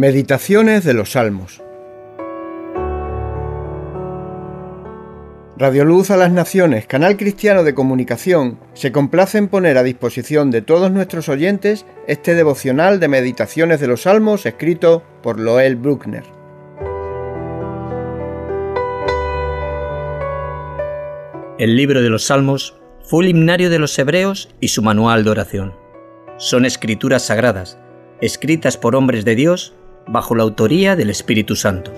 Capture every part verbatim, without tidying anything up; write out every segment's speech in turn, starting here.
Meditaciones de los Salmos. Radio Luz a las Naciones, canal cristiano de comunicación, se complace en poner a disposición de todos nuestros oyentes este devocional de Meditaciones de los Salmos escrito por Lowell Brueckner. El libro de los Salmos fue el himnario de los hebreos y su manual de oración. Son escrituras sagradas, escritas por hombres de Dios bajo la autoría del Espíritu Santo.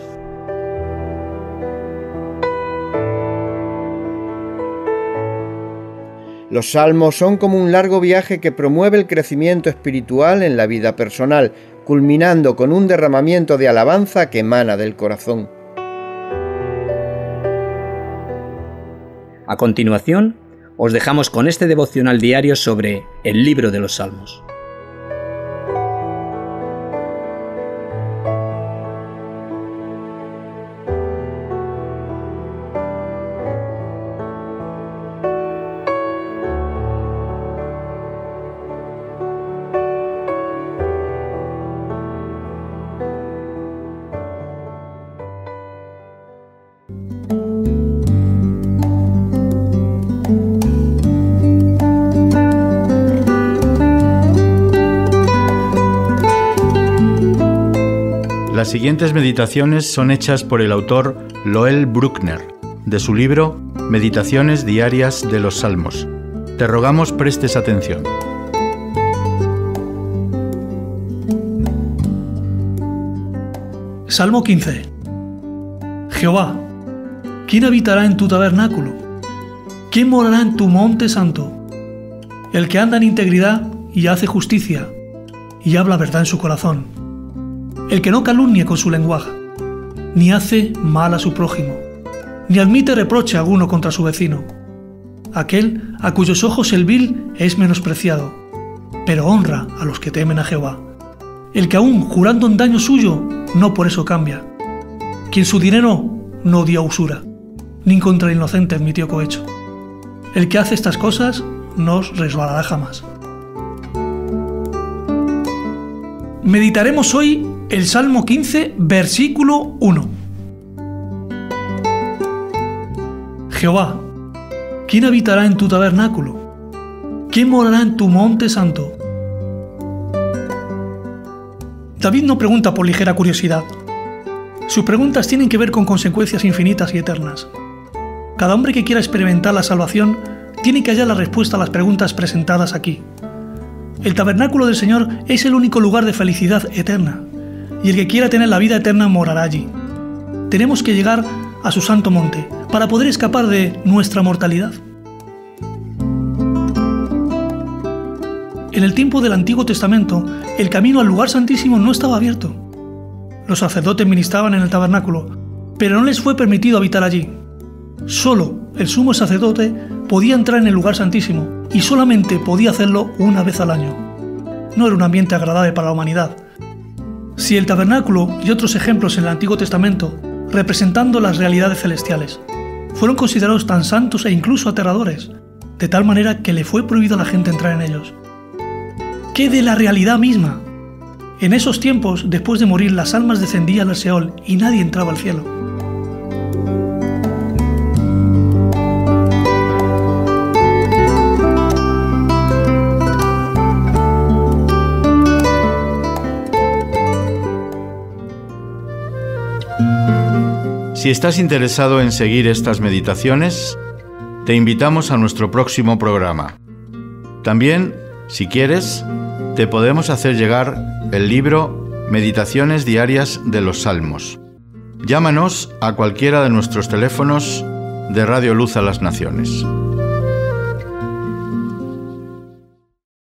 Los salmos son como un largo viaje que promueve el crecimiento espiritual en la vida personal, culminando con un derramamiento de alabanza que emana del corazón. A continuación, os dejamos con este devocional diario sobre el libro de los Salmos. Las siguientes meditaciones son hechas por el autor Lowell Brueckner, de su libro Meditaciones Diarias de los Salmos. Te rogamos prestes atención. Salmo quince. Jehová, ¿quién habitará en tu tabernáculo? ¿Quién morará en tu monte santo? El que anda en integridad y hace justicia, y habla verdad en su corazón. El que no calumnia con su lenguaje, ni hace mal a su prójimo, ni admite reproche alguno contra su vecino. Aquel a cuyos ojos el vil es menospreciado, pero honra a los que temen a Jehová. El que aún jurando en daño suyo, no por eso cambia. Quien su dinero no dio a usura, ni contra inocente admitió cohecho. El que hace estas cosas no resbalará jamás. Meditaremos hoy el Salmo quince, versículo uno. Jehová, ¿quién habitará en tu tabernáculo? ¿Quién morará en tu monte santo? David no pregunta por ligera curiosidad. Sus preguntas tienen que ver con consecuencias infinitas y eternas. Cada hombre que quiera experimentar la salvación tiene que hallar la respuesta a las preguntas presentadas aquí. El tabernáculo del Señor es el único lugar de felicidad eterna, y el que quiera tener la vida eterna morará allí. Tenemos que llegar a su santo monte para poder escapar de nuestra mortalidad. En el tiempo del Antiguo Testamento, el camino al lugar santísimo no estaba abierto. Los sacerdotes ministraban en el tabernáculo, pero no les fue permitido habitar allí. Solo el sumo sacerdote podía entrar en el lugar santísimo, y solamente podía hacerlo una vez al año. No era un ambiente agradable para la humanidad. Si el tabernáculo y otros ejemplos en el Antiguo Testamento, representando las realidades celestiales, fueron considerados tan santos e incluso aterradores, de tal manera que le fue prohibido a la gente entrar en ellos. ¿Qué de la realidad misma? En esos tiempos, después de morir, las almas descendían al Seol y nadie entraba al cielo. Si estás interesado en seguir estas meditaciones, te invitamos a nuestro próximo programa. También, si quieres, te podemos hacer llegar el libro Meditaciones Diarias de los Salmos. Llámanos a cualquiera de nuestros teléfonos de Radio Luz a las Naciones.